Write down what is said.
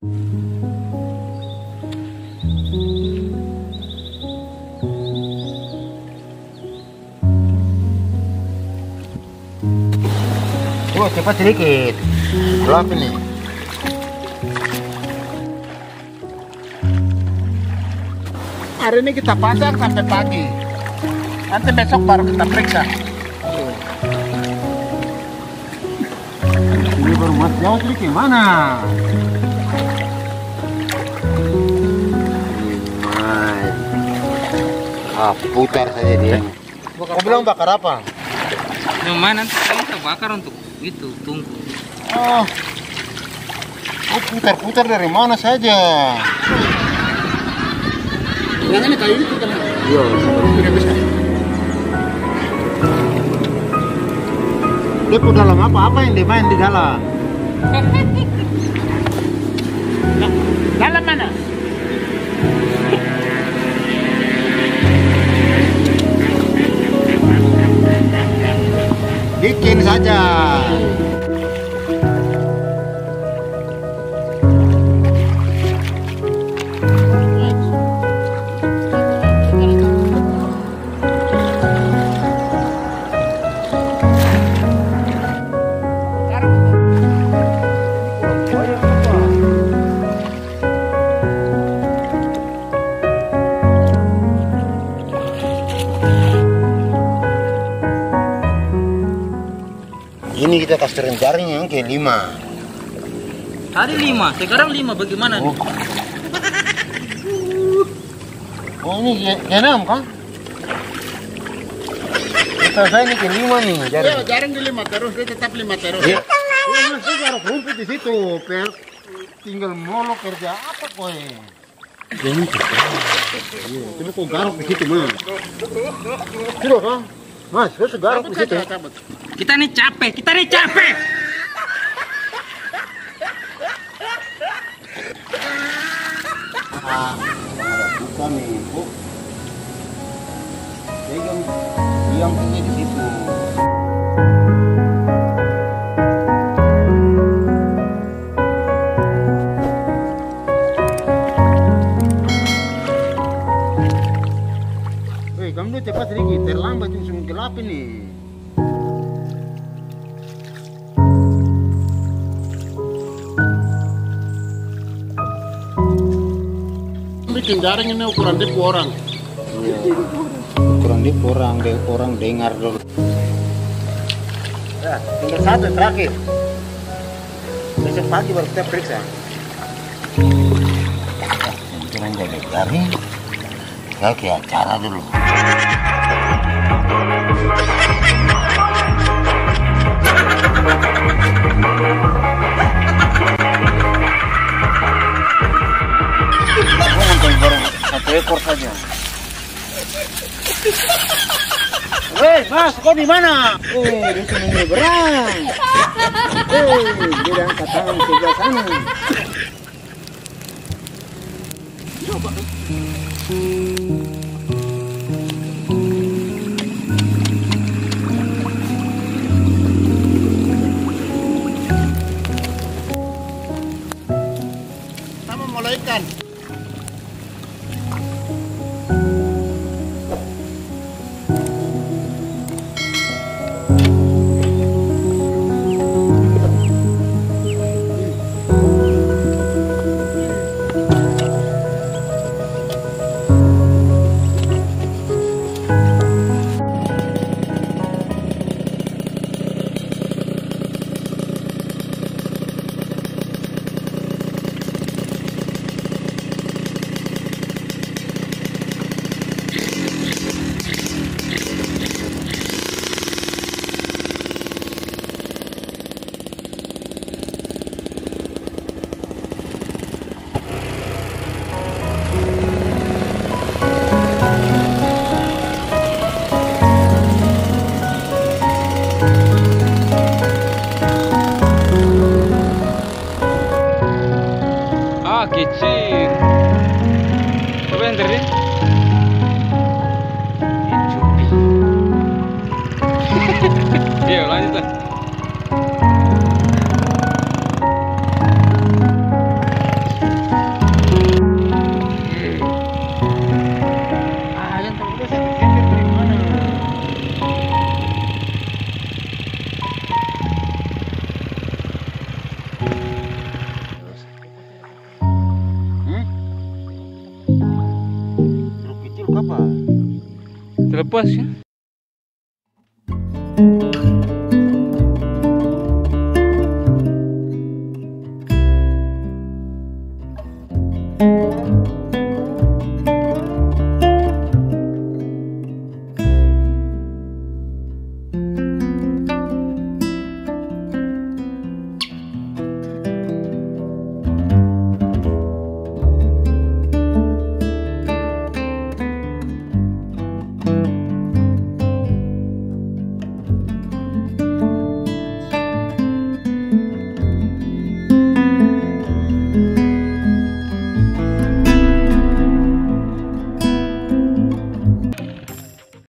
Cepat sedikit, gelap ini. Hari ini kita pasang sampai pagi. Nanti besok baru kita periksa. Ini baru mas jauh sedikit mana? Ah, putar saja dia. Kau bilang bakar apa? Cuma nanti kamu terbakar untuk itu, tunggu. Oh, oh putar-putar dari mana saja. Yang ini kayu itu kan? Iya, tidak bisa. Dia pun dalam apa-apa yang dia main di dalam. Dalam mana? Bikin saja. Ini kita kasterin jaringnya yang ke-5. Tadi 5, sekarang 5. Bagaimana nih? Oh, ini ke-6 kan? Kita saya ini ke-5 nih jaring. Iya, jaring di 5 terus, dia tetap 5 terus. Iya. Masih harus rumput di situ, per tinggal molo kerja apa koe? Ini kita. Iya, tapi kok garuk di situ, Mas? Situ kan? Mas, terus garuk di situ. Kita nih capek. Ah, buka nih, Bu. Diam punya di situ. Wei, kamu cepat sedikit, terlambat langsung gelap ini. Bikin jaring ini ukuran dia orang. Iya. Ukuran dia orang, dengar dulu. Ya, tinggal satu terakhir. Besok pagi baru kita periksa. Jangan jadi jaring. Saya ke acara dulu. Satu ekor saja. Weh, Mas, kau di mana? Di sini berang. Dia angkat tangan ke sebelah sana. Coba. Sama mulai ikan. Kecil, apa yang terjadi? Cupi. Iya, lanjutlah. lo puedo hacer.